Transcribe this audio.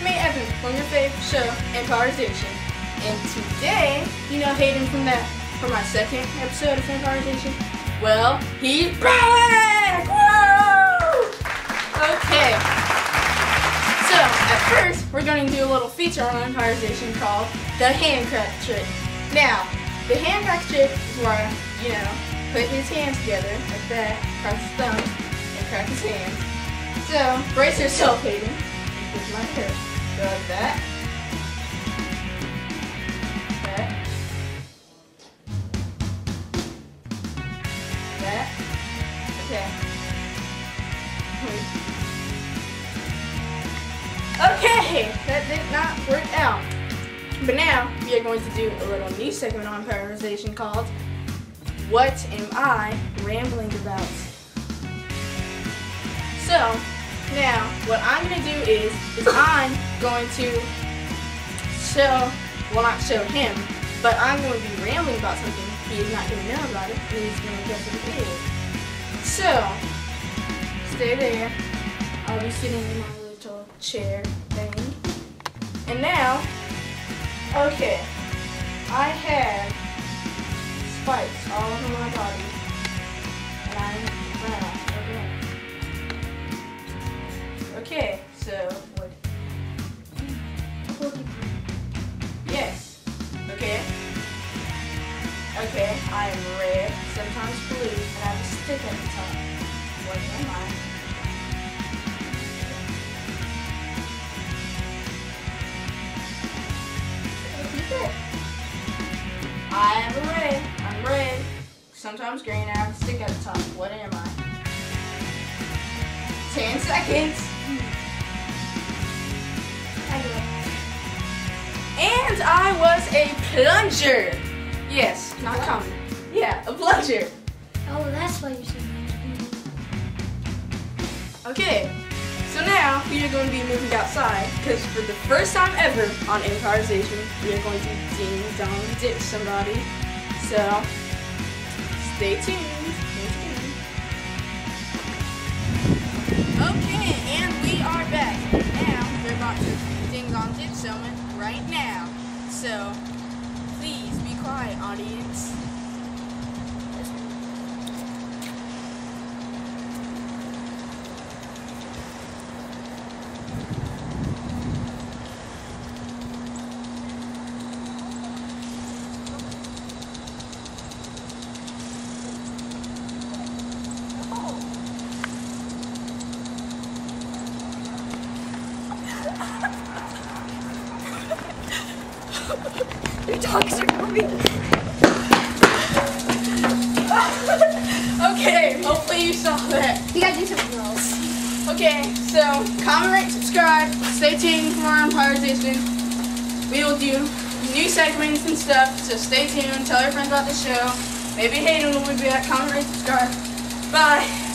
it's me, Evan, from your favorite show, Empowerization. And today, you know Hayden from my second episode of Empowerization? Well, he's back! Woo! Okay. So, at first, we're going to do a little feature on Empirization called the handcrack trick. Now, the handcrack trick is where, you know, put his hands together, like that, cross his thumbs, and crack his hands. So, brace yourself, Hayden. With my hair. So like that. That. That. Okay. Okay! That did not work out. But now, we are going to do a little new segment on Empirization called What Am I Rambling About? So, now, what I'm going to do is I'm going to show, well not show him, but I'm going to be rambling about something he is not going to know about it, and he's going to guess what it is. So, stay there. I'll be sitting in my little chair thing. And now, okay, I have spikes all over my body, and I'm round. Okay, so what? Yes. Okay. Okay, I am red, sometimes blue, and I have a stick at the top. What am I? I have a red. I'm red, sometimes green, and I have a stick at the top. What am I? 10 seconds. And I was a plunger. Yes, not common. Yeah, a plunger. Oh, that's why you said that. Okay, so now we are going to be moving outside because for the first time ever on Empirization, we are going to ding dong ditch somebody. So stay tuned. Okay, and we are back. Now we're about to ding dong ditch someone right now. So please be quiet, audience. Your dogs are coming. Okay, hopefully you saw that. We gotta do something else. Okay, so comment, rate, subscribe, stay tuned for more Empirization. We will do new segments and stuff, so stay tuned, tell your friends about the show. Maybe Hayden will be back. Comment, rate, subscribe. Bye.